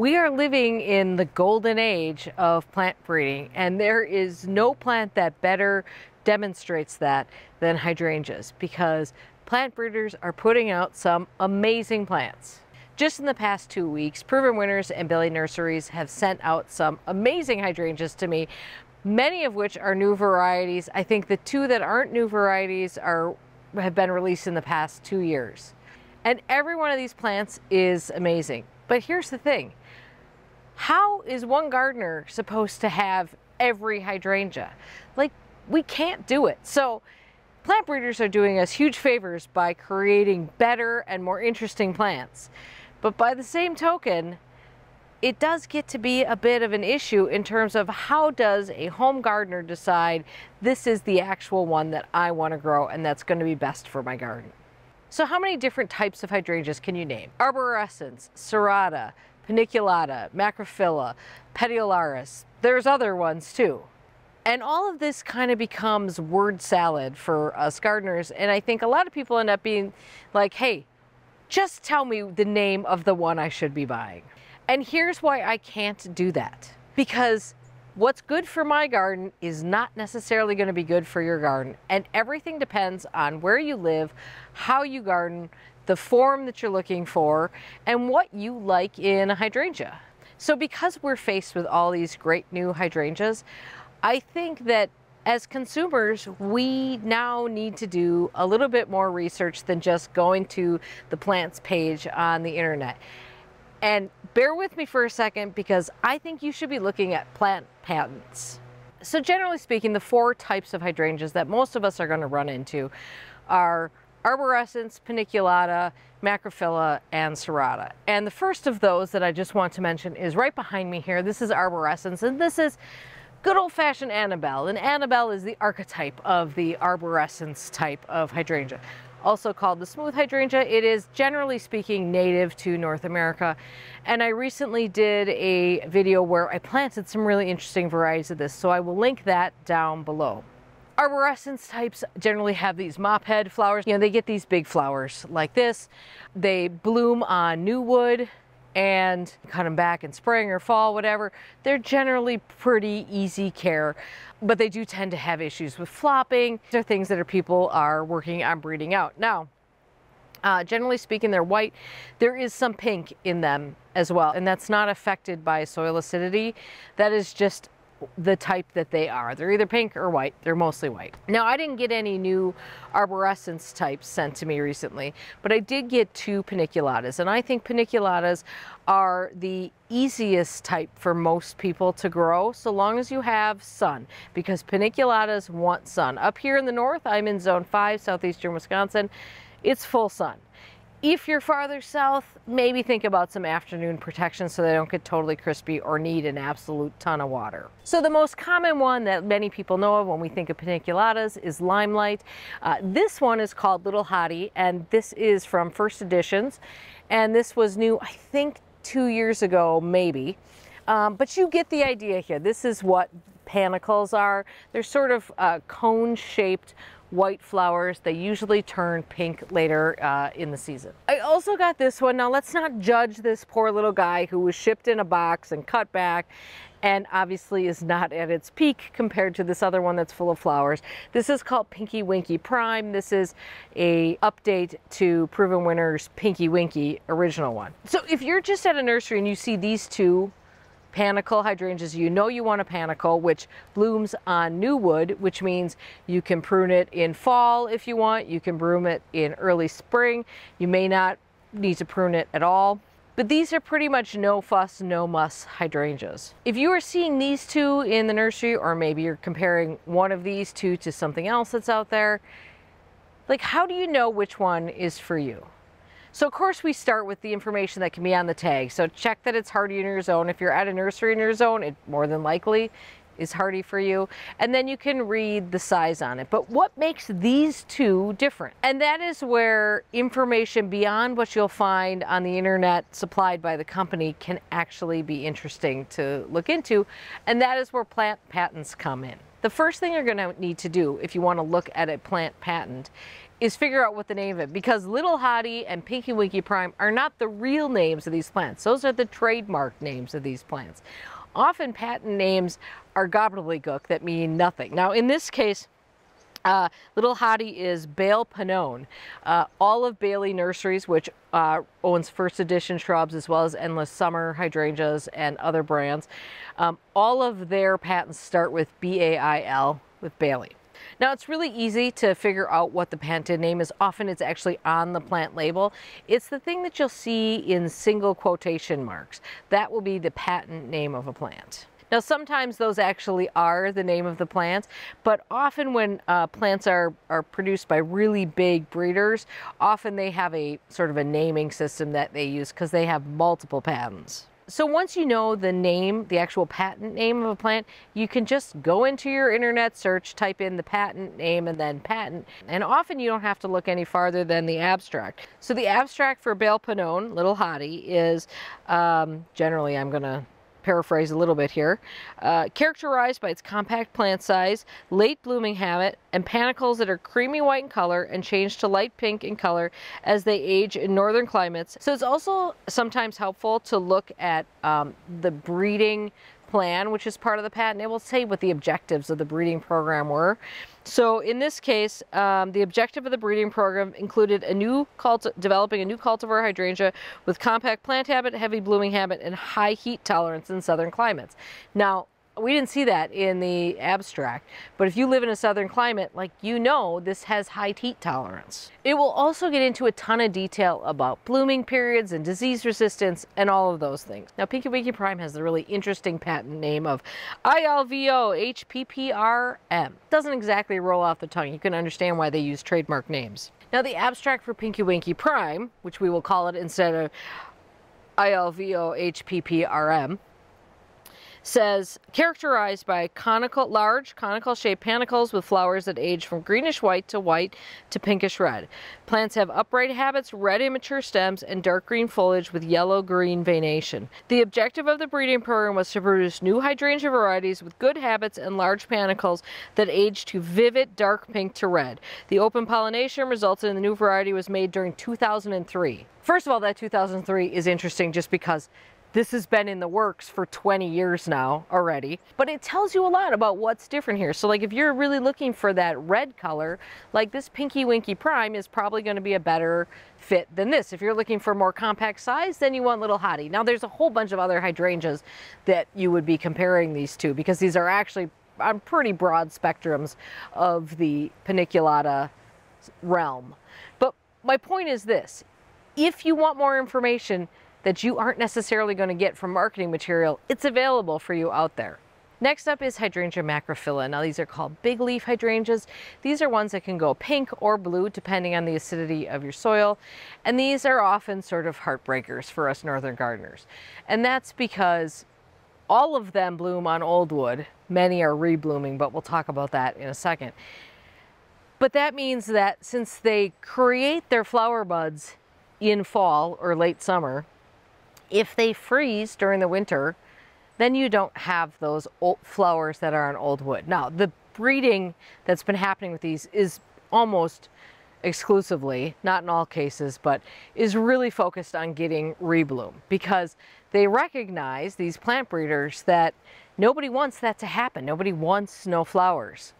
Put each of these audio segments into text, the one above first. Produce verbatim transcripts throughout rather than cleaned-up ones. We are living in the golden age of plant breeding, and there is no plant that better demonstrates that than hydrangeas, because plant breeders are putting out some amazing plants. Just in the past two weeks, Proven Winners and Bailey Nurseries have sent out some amazing hydrangeas to me, many of which are new varieties. I think the two that aren't new varieties are have been released in the past two years. And every one of these plants is amazing. But here's the thing. How is one gardener supposed to have every hydrangea? Like, we can't do it. So plant breeders are doing us huge favors by creating better and more interesting plants. But by the same token, it does get to be a bit of an issue in terms of how does a home gardener decide this is the actual one that I want to grow and that's going to be best for my garden. So how many different types of hydrangeas can you name? Arborescens, serrata, paniculata, macrophylla, petiolaris. There's other ones too. And all of this kind of becomes word salad for us gardeners, and I think a lot of people end up being like, hey, just tell me the name of the one I should be buying. And here's why I can't do that. Because what's good for my garden is not necessarily going to be good for your garden. And everything depends on where you live, how you garden, the form that you're looking for, and what you like in a hydrangea. So because we're faced with all these great new hydrangeas, I think that as consumers, we now need to do a little bit more research than just going to the plants page on the internet. And bear with me for a second, because I think you should be looking at plant patents. So generally speaking, the four types of hydrangeas that most of us are going to run into are arborescens, paniculata, macrophylla, and serrata. And the first of those that I just want to mention is right behind me here. This is arborescens, and this is good old-fashioned Annabelle. And Annabelle is the archetype of the arborescens type of hydrangea. Also called the smooth hydrangea, it is generally speaking native to North America. And I recently did a video where I planted some really interesting varieties of this, so I will link that down below. Arborescens types generally have these mop head flowers. You know, they get these big flowers like this. They bloom on new wood and cut them back in spring or fall, whatever. They're generally pretty easy care, but they do tend to have issues with flopping. These are things that are people are working on breeding out. Now, uh, generally speaking, they're white. There is some pink in them as well, and that's not affected by soil acidity. That is just the type that they are. They're either pink or white. They're mostly white. Now, I didn't get any new arborescens types sent to me recently, but I did get two paniculatas, and I think paniculatas are the easiest type for most people to grow, so long as you have sun, because paniculatas want sun. Up here in the north, I'm in zone five, southeastern Wisconsin. It's full sun. If you're farther south, maybe think about some afternoon protection so they don't get totally crispy or need an absolute ton of water. So the most common one that many people know of when we think of paniculatas is Limelight. Uh, this one is called Little Hottie, and this is from First Editions. And this was new, I think, two years ago, maybe. Um, but you get the idea here. This is what panicles are. They're sort of uh, cone-shaped white flowers. They usually turn pink later uh, in the season. I also got this one. Now, let's not judge this poor little guy who was shipped in a box and cut back and obviously is not at its peak compared to this other one that's full of flowers. This is called Pinky Winky Prime. This is a update to Proven Winners' Pinky Winky original one. So if you're just at a nursery and you see these two panicle hydrangeas, you know you want a panicle, which blooms on new wood, which means you can prune it in fall if you want. You can prune it in early spring. You may not need to prune it at all. But these are pretty much no fuss, no muss hydrangeas. If you are seeing these two in the nursery, or maybe you're comparing one of these two to something else that's out there, like, how do you know which one is for you? So of course we start with the information that can be on the tag. So check that it's hardy in your zone. If you're at a nursery in your zone, it more than likely is hardy for you. And then you can read the size on it. But what makes these two different? And that is where information beyond what you'll find on the internet supplied by the company can actually be interesting to look into. And that is where plant patents come in. The first thing you're going to need to do if you want to look at a plant patent is figure out what the name of it, because Little Hottie and Pinky Winky Prime are not the real names of these plants. Those are the trademark names of these plants. Often patent names are gobbledygook that mean nothing. Now in this case, uh, Little Hottie is Bail Panone. Uh, all of Bailey Nurseries, which uh, owns First Edition shrubs as well as Endless Summer Hydrangeas and other brands, um, all of their patents start with B A I L, with Bailey. Now it's really easy to figure out what the patented name is. Often it's actually on the plant label. It's the thing that you'll see in single quotation marks. That will be the patent name of a plant. Now sometimes those actually are the name of the plants, but often when uh, plants are, are produced by really big breeders, often they have a sort of a naming system that they use because they have multiple patents. So once you know the name, the actual patent name of a plant, you can just go into your internet search, type in the patent name and then patent, and often you don't have to look any farther than the abstract. So the abstract for Bail Panone, Little Hottie, is um, generally, I'm going to paraphrase a little bit here, uh, characterized by its compact plant size, late blooming habit, and panicles that are creamy white in color and change to light pink in color as they age in northern climates. So it's also sometimes helpful to look at um, the breeding plan, which is part of the patent. It will say what the objectives of the breeding program were. So in this case, um, the objective of the breeding program included a new culti developing a new cultivar hydrangea with compact plant habit, heavy blooming habit, and high heat tolerance in southern climates. Now, we didn't see that in the abstract, but if you live in a southern climate, like, you know, this has high heat tolerance. It will also get into a ton of detail about blooming periods and disease resistance and all of those things. Now Pinky Winky Prime has the really interesting patent name of I L V O H P P R M. Doesn't exactly roll off the tongue. You can understand why they use trademark names. Now the abstract for Pinky Winky Prime, which we will call it instead of I L V O H P P R M, says, characterized by conical, large conical shaped panicles with flowers that age from greenish white to white to pinkish red. Plants have upright habits, red immature stems, and dark green foliage with yellow green veination. The objective of the breeding program was to produce new hydrangea varieties with good habits and large panicles that age to vivid dark pink to red. The open pollination resulted in the new variety was made during two thousand three. First of all, that two thousand three is interesting just because this has been in the works for twenty years now already, but it tells you a lot about what's different here. So like if you're really looking for that red color, like this Pinky Winky Prime is probably going to be a better fit than this. If you're looking for more compact size, then you want Little Hottie. Now there's a whole bunch of other hydrangeas that you would be comparing these to, because these are actually on pretty broad spectrums of the paniculata realm. But my point is this: if you want more information that you aren't necessarily going to get from marketing material, it's available for you out there. Next up is Hydrangea macrophylla. Now these are called big leaf hydrangeas. These are ones that can go pink or blue depending on the acidity of your soil. And these are often sort of heartbreakers for us northern gardeners. And that's because all of them bloom on old wood. Many are reblooming, but we'll talk about that in a second. But that means that since they create their flower buds in fall or late summer, if they freeze during the winter, then you don't have those old flowers that are on old wood. Now, the breeding that's been happening with these is almost exclusively, not in all cases, but is really focused on getting rebloom, because they recognize, these plant breeders, that nobody wants that to happen. Nobody wants no flowers.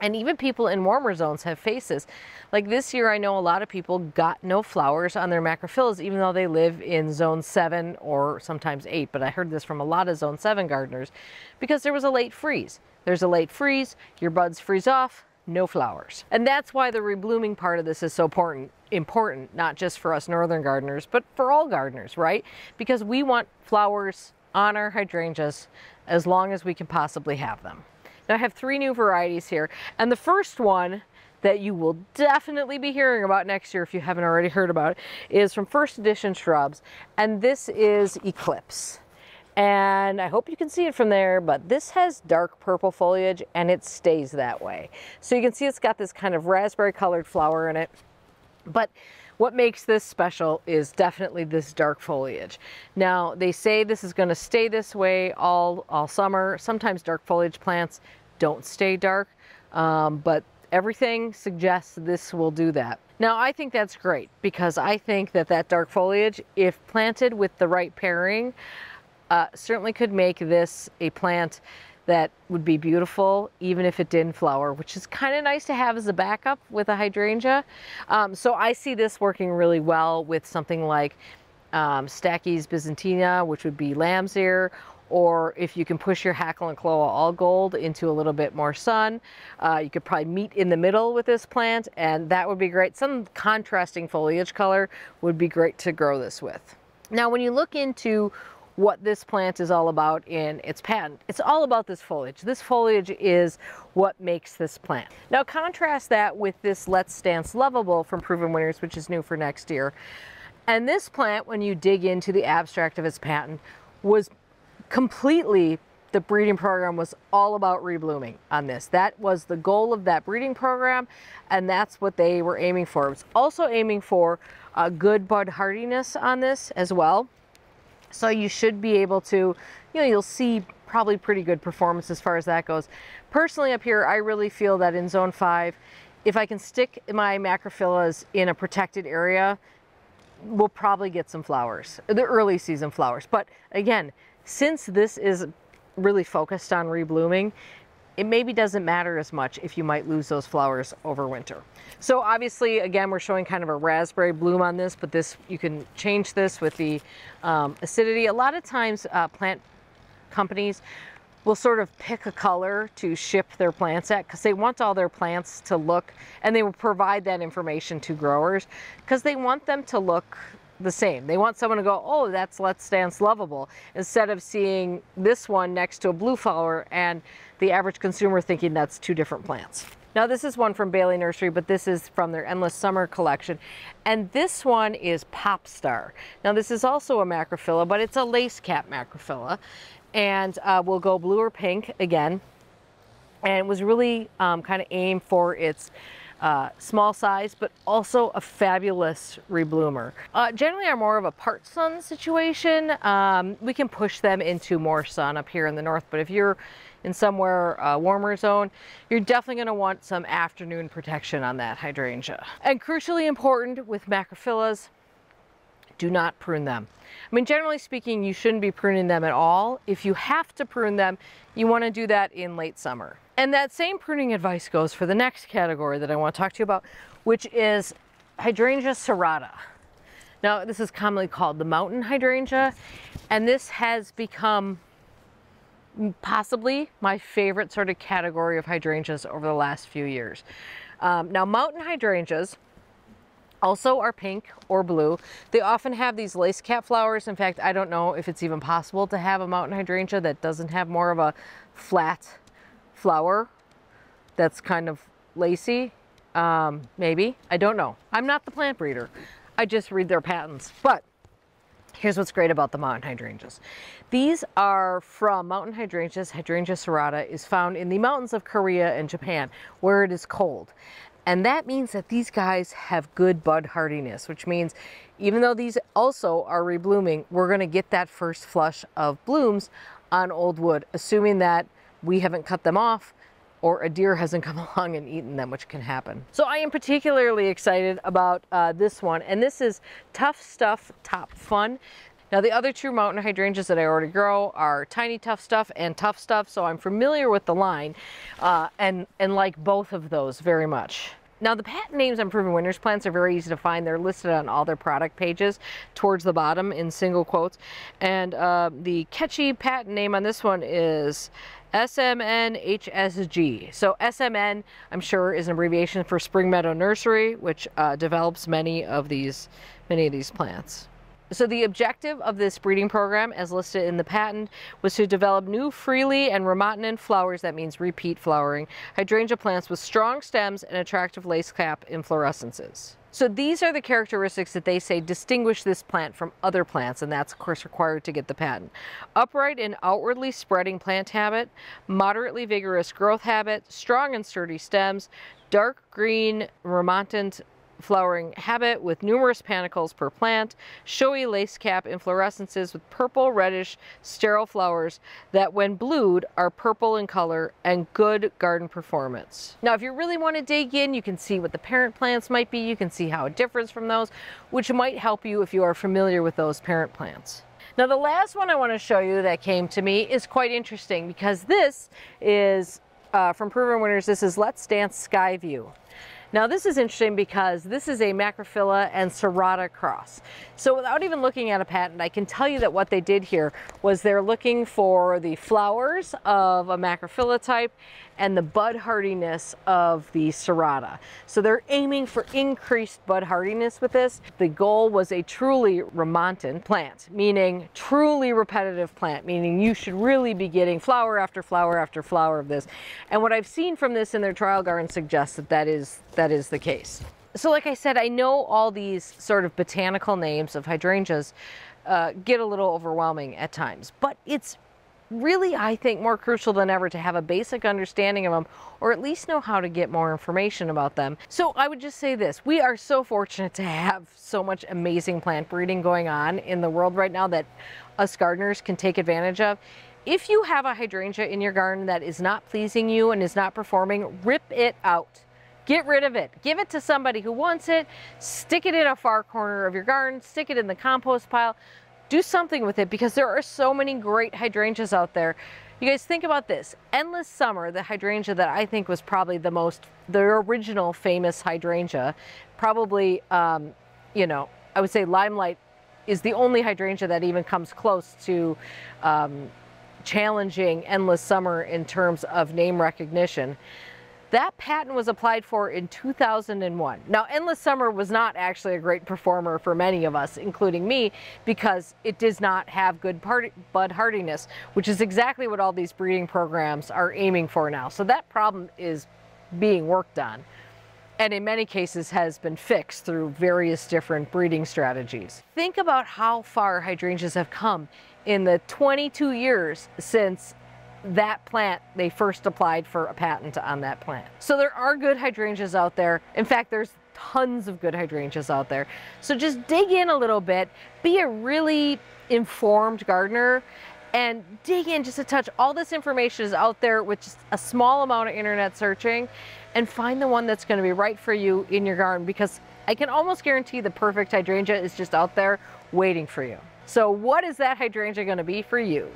And even people in warmer zones have faces. Like this year, I know a lot of people got no flowers on their macrophyllas, even though they live in zone seven or sometimes eight. But I heard this from a lot of zone seven gardeners, because there was a late freeze. There's a late freeze, your buds freeze off, no flowers. And that's why the reblooming part of this is so important, important, not just for us northern gardeners, but for all gardeners, right? Because we want flowers on our hydrangeas as long as we can possibly have them. Now I have three new varieties here, and the first one that you will definitely be hearing about next year if you haven't already heard about it is from First Edition Shrubs, and this is Eclipse. And I hope you can see it from there, but this has dark purple foliage and it stays that way. So you can see it's got this kind of raspberry colored flower in it, but what makes this special is definitely this dark foliage. Now, they say this is going to stay this way all, all summer. Sometimes dark foliage plants don't stay dark, um, but Everything suggests this will do that. Now, I think that's great because I think that that dark foliage, if planted with the right pairing, uh, certainly could make this a plant that would be beautiful even if it didn't flower, which is kind of nice to have as a backup with a hydrangea. Um, so I see this working really well with something like um, Stachys byzantina, which would be lamb's ear, or if you can push your Hackle and Cloa All Gold into a little bit more sun, uh, you could probably meet in the middle with this plant, and that would be great. Some contrasting foliage color would be great to grow this with. Now, when you look into what this plant is all about in its patent, it's all about this foliage. This foliage is what makes this plant. Now contrast that with this Let's Dance Lovable from Proven Winners, which is new for next year. And this plant, when you dig into the abstract of its patent, was completely, the breeding program was all about reblooming on this. That was the goal of that breeding program, and that's what they were aiming for. It was also aiming for a good bud hardiness on this as well. So you should be able to, you know, you'll see probably pretty good performance as far as that goes. Personally, up here, I really feel that in zone five, if I can stick my macrophylla in a protected area, we'll probably get some flowers, the early season flowers. But again, since this is really focused on reblooming, it maybe doesn't matter as much if you might lose those flowers over winter. So obviously, again, we're showing kind of a raspberry bloom on this, but this, you can change this with the um, acidity. A lot of times uh, plant companies will sort of pick a color to ship their plants at because they want all their plants to look, and they will provide that information to growers because they want them to look the same. They want someone to go, oh, that's Let's Dance Lovable, instead of seeing this one next to a blue flower and the average consumer thinking that's two different plants. Now this is one from Bailey Nursery, but this is from their Endless Summer collection. And this one is Pop Star. Now this is also a macrophylla, but it's a lace cap macrophylla. And uh, we'll go blue or pink again. And it was really um, kind of aimed for its Uh, small size, but also a fabulous rebloomer. Uh, generally are more of a part sun situation. Um, we can push them into more sun up here in the north, but if you're in somewhere uh, warmer zone, you're definitely going to want some afternoon protection on that hydrangea. And crucially important with macrophyllas, do not prune them. I mean, generally speaking, you shouldn't be pruning them at all. If you have to prune them, you want to do that in late summer. And that same pruning advice goes for the next category that I want to talk to you about, which is Hydrangea serrata. Now, this is commonly called the mountain hydrangea, and this has become possibly my favorite sort of category of hydrangeas over the last few years. Um, now, mountain hydrangeas also are pink or blue. They often have these lace cap flowers. In fact, I don't know if it's even possible to have a mountain hydrangea that doesn't have more of a flat flower that's kind of lacy. Um, maybe, I don't know. I'm not the plant breeder. I just read their patents. But here's what's great about the mountain hydrangeas. These are from mountain hydrangeas. Hydrangea serrata is found in the mountains of Korea and Japan where it is cold. And that means that these guys have good bud hardiness, which means even though these also are reblooming, we're gonna get that first flush of blooms on old wood, assuming that we haven't cut them off or a deer hasn't come along and eaten them, which can happen. So I am particularly excited about uh, this one, and this is Tough Stuff Top Fun. Now the other two mountain hydrangeas that I already grow are Tiny Tough Stuff and Tough Stuff, so I'm familiar with the line uh, and, and like both of those very much. Now the patent names on Proven Winners plants are very easy to find. They're listed on all their product pages towards the bottom in single quotes. And uh, the catchy patent name on this one is S M N H S G. So S M N, I'm sure, is an abbreviation for Spring Meadow Nursery, which uh, develops many of these, many of these plants. So the objective of this breeding program, as listed in the patent, was to develop new freely and remontinen flowers, that means repeat flowering, hydrangea plants with strong stems and attractive lace cap inflorescences. So these are the characteristics that they say distinguish this plant from other plants, and that's of course required to get the patent. Upright and outwardly spreading plant habit, moderately vigorous growth habit, strong and sturdy stems, dark green remontant flowering habit with numerous panicles per plant, showy lace cap inflorescences with purple reddish sterile flowers that when blued are purple in color and good garden performance. Now if you really want to dig in, you can see what the parent plants might be, you can see how it differs from those, which might help you if you are familiar with those parent plants. Now the last one I want to show you that came to me is quite interesting because this is uh, from Proven Winners. This is Let's Dance Sky View. Now this is interesting because this is a macrophylla and serrata cross. So without even looking at a patent, I can tell you that what they did here was they're looking for the flowers of a macrophylla type and the bud hardiness of the serrata. So they're aiming for increased bud hardiness with this. The goal was a truly remontant plant, meaning truly repetitive plant, meaning you should really be getting flower after flower after flower of this. And what I've seen from this in their trial garden suggests that that is, that is the case. So like I said, I know all these sort of botanical names of hydrangeas uh, get a little overwhelming at times, but it's really, I think, more crucial than ever to have a basic understanding of them, or at least know how to get more information about them. So I would just say this, we are so fortunate to have so much amazing plant breeding going on in the world right now that us gardeners can take advantage of. If you have a hydrangea in your garden that is not pleasing you and is not performing, rip it out. Get rid of it. Give it to somebody who wants it. Stick it in a far corner of your garden. Stick it in the compost pile. Do something with it because there are so many great hydrangeas out there. You guys think about this. Endless Summer, the hydrangea that I think was probably the most, the original famous hydrangea, probably, um, you know, I would say Limelight is the only hydrangea that even comes close to um, challenging Endless Summer in terms of name recognition. That patent was applied for in two thousand one. Now, Endless Summer was not actually a great performer for many of us, including me, because it does not have good bud hardiness, which is exactly what all these breeding programs are aiming for now. So that problem is being worked on, and in many cases has been fixed through various different breeding strategies. Think about how far hydrangeas have come in the twenty-two years since that plant, they first applied for a patent on that plant. So there are good hydrangeas out there. In fact, there's tons of good hydrangeas out there. So just dig in a little bit, be a really informed gardener, and dig in just a touch. All this information is out there with just a small amount of internet searching, and find the one that's going to be right for you in your garden, because I can almost guarantee the perfect hydrangea is just out there waiting for you. So what is that hydrangea going to be for you?